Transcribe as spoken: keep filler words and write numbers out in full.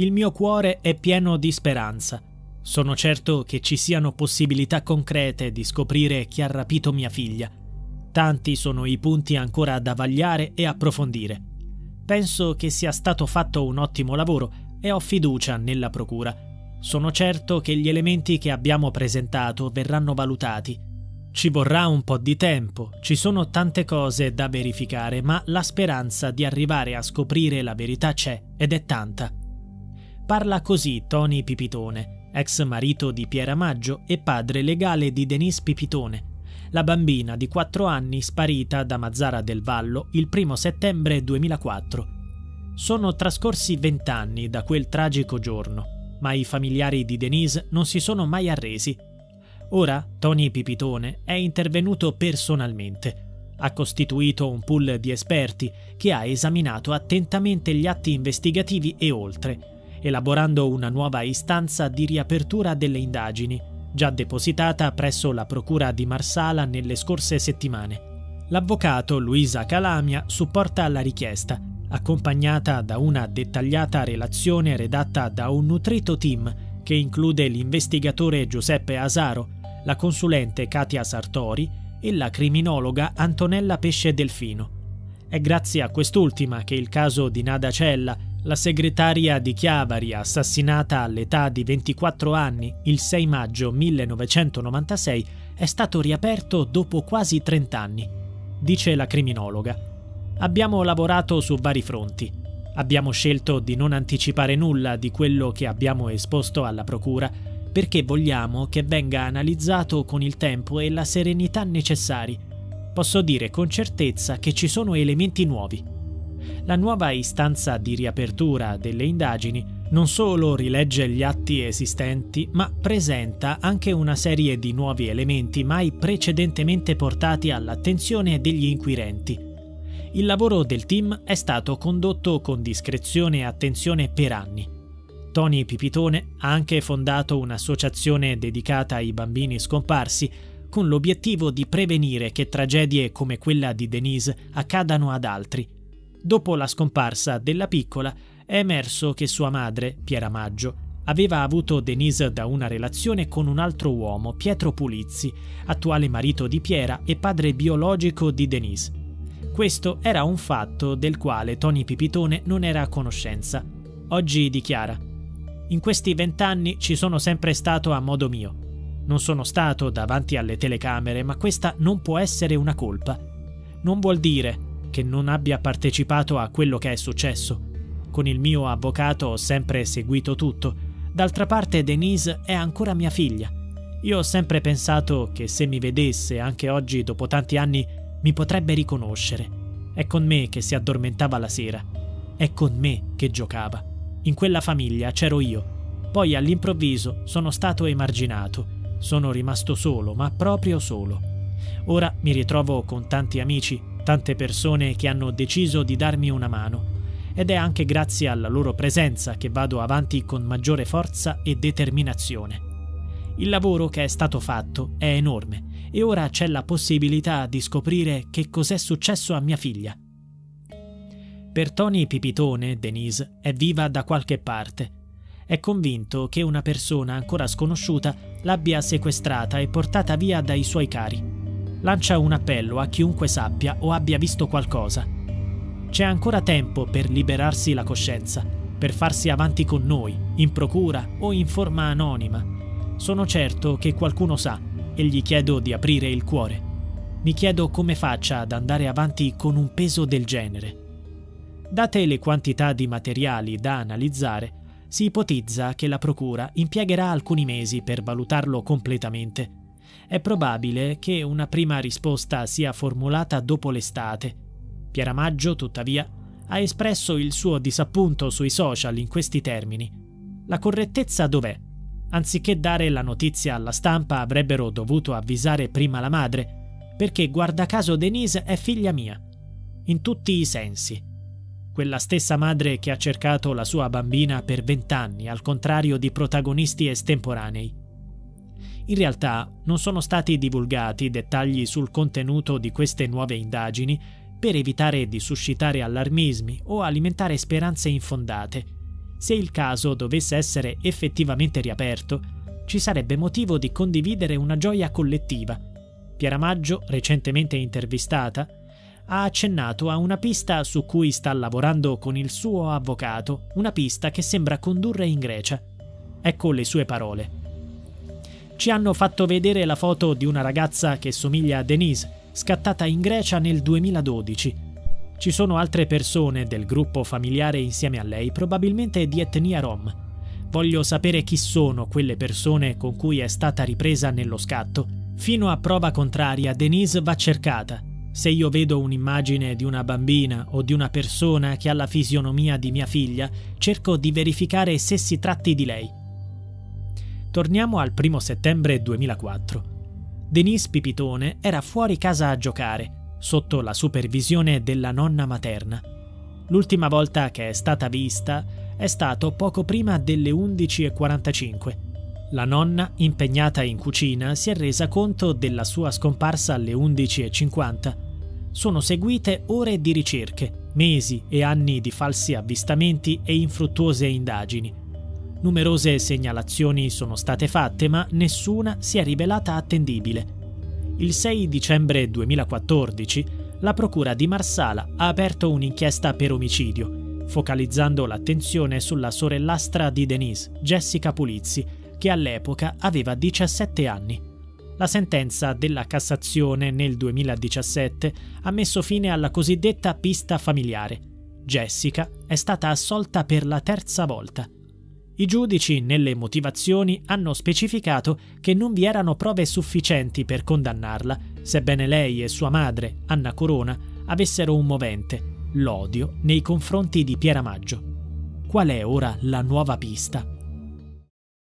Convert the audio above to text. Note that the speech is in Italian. Il mio cuore è pieno di speranza. Sono certo che ci siano possibilità concrete di scoprire chi ha rapito mia figlia. Tanti sono i punti ancora da vagliare e approfondire. Penso che sia stato fatto un ottimo lavoro e ho fiducia nella procura. Sono certo che gli elementi che abbiamo presentato verranno valutati. Ci vorrà un po' di tempo, ci sono tante cose da verificare, ma la speranza di arrivare a scoprire la verità c'è ed è tanta. Parla così Tony Pipitone, ex marito di Piera Maggio e padre legale di Denise Pipitone, la bambina di quattro anni sparita da Mazzara del Vallo il primo settembre duemilaquattro. Sono trascorsi vent'anni da quel tragico giorno, ma i familiari di Denise non si sono mai arresi. Ora Tony Pipitone è intervenuto personalmente. Ha costituito un pool di esperti che ha esaminato attentamente gli atti investigativi e oltre, elaborando una nuova istanza di riapertura delle indagini, già depositata presso la Procura di Marsala nelle scorse settimane. L'avvocato Luisa Calamia supporta la richiesta, accompagnata da una dettagliata relazione redatta da un nutrito team che include l'investigatore Giuseppe Asaro, la consulente Katia Sartori e la criminologa Antonella Pesce Delfino. È grazie a quest'ultima che il caso di Nada Cella, la segretaria di Chiavari assassinata all'età di ventiquattro anni il sei maggio millenovecentonovantasei, è stato riaperto dopo quasi trent'anni, dice la criminologa. Abbiamo lavorato su vari fronti. Abbiamo scelto di non anticipare nulla di quello che abbiamo esposto alla procura perché vogliamo che venga analizzato con il tempo e la serenità necessari. Posso dire con certezza che ci sono elementi nuovi. La nuova istanza di riapertura delle indagini non solo rilegge gli atti esistenti, ma presenta anche una serie di nuovi elementi mai precedentemente portati all'attenzione degli inquirenti. Il lavoro del team è stato condotto con discrezione e attenzione per anni. Tony Pipitone ha anche fondato un'associazione dedicata ai bambini scomparsi, con l'obiettivo di prevenire che tragedie come quella di Denise accadano ad altri. Dopo la scomparsa della piccola è emerso che sua madre, Piera Maggio, aveva avuto Denise da una relazione con un altro uomo, Pietro Pulizzi, attuale marito di Piera e padre biologico di Denise. Questo era un fatto del quale Tony Pipitone non era a conoscenza. Oggi dichiara: «In questi vent'anni ci sono sempre stato a modo mio. Non sono stato davanti alle telecamere, ma questa non può essere una colpa. Non vuol dire che non abbia partecipato a quello che è successo. Con il mio avvocato ho sempre seguito tutto. D'altra parte Denise è ancora mia figlia. Io ho sempre pensato che se mi vedesse anche oggi dopo tanti anni mi potrebbe riconoscere. È con me che si addormentava la sera. È con me che giocava. In quella famiglia c'ero io. Poi all'improvviso sono stato emarginato. Sono rimasto solo, ma proprio solo. Ora mi ritrovo con tanti amici, tante persone che hanno deciso di darmi una mano, ed è anche grazie alla loro presenza che vado avanti con maggiore forza e determinazione. Il lavoro che è stato fatto è enorme e ora c'è la possibilità di scoprire che cos'è successo a mia figlia». Per Tony Pipitone, Denise è viva da qualche parte. È convinto che una persona ancora sconosciuta l'abbia sequestrata e portata via dai suoi cari. Lancia un appello a chiunque sappia o abbia visto qualcosa. C'è ancora tempo per liberarsi la coscienza, per farsi avanti con noi, in procura o in forma anonima. Sono certo che qualcuno sa e gli chiedo di aprire il cuore. Mi chiedo come faccia ad andare avanti con un peso del genere. Date le quantità di materiali da analizzare, si ipotizza che la procura impiegherà alcuni mesi per valutarlo completamente. È probabile che una prima risposta sia formulata dopo l'estate. Piera Maggio, tuttavia, ha espresso il suo disappunto sui social in questi termini. La correttezza dov'è? Anziché dare la notizia alla stampa avrebbero dovuto avvisare prima la madre, perché guarda caso Denise è figlia mia. In tutti i sensi. Quella stessa madre che ha cercato la sua bambina per vent'anni, al contrario di protagonisti estemporanei. In realtà non sono stati divulgati dettagli sul contenuto di queste nuove indagini per evitare di suscitare allarmismi o alimentare speranze infondate. se il caso dovesse essere effettivamente riaperto, ci sarebbe motivo di condividere una gioia collettiva. Piera Maggio, recentemente intervistata, ha accennato a una pista su cui sta lavorando con il suo avvocato, una pista che sembra condurre in Grecia. Ecco le sue parole. Ci hanno fatto vedere la foto di una ragazza che somiglia a Denise, scattata in Grecia nel duemiladodici. Ci sono altre persone del gruppo familiare insieme a lei, probabilmente di etnia rom. Voglio sapere chi sono quelle persone con cui è stata ripresa nello scatto. Fino a prova contraria, Denise va cercata. Se io vedo un'immagine di una bambina o di una persona che ha la fisionomia di mia figlia, cerco di verificare se si tratti di lei. Torniamo al primo settembre duemilaquattro. Denise Pipitone era fuori casa a giocare, sotto la supervisione della nonna materna. L'ultima volta che è stata vista è stato poco prima delle undici e quarantacinque. La nonna, impegnata in cucina, si è resa conto della sua scomparsa alle undici e cinquanta. Sono seguite ore di ricerche, mesi e anni di falsi avvistamenti e infruttuose indagini. Numerose segnalazioni sono state fatte, ma nessuna si è rivelata attendibile. Il sei dicembre duemilaquattordici, la Procura di Marsala ha aperto un'inchiesta per omicidio, focalizzando l'attenzione sulla sorellastra di Denise, Jessica Pulizzi, che all'epoca aveva diciassette anni. La sentenza della Cassazione nel duemiladiciassette ha messo fine alla cosiddetta pista familiare. Jessica è stata assolta per la terza volta. I giudici, nelle motivazioni, hanno specificato che non vi erano prove sufficienti per condannarla, sebbene lei e sua madre, Anna Corona, avessero un movente, l'odio nei confronti di Piera Maggio. Qual è ora la nuova pista?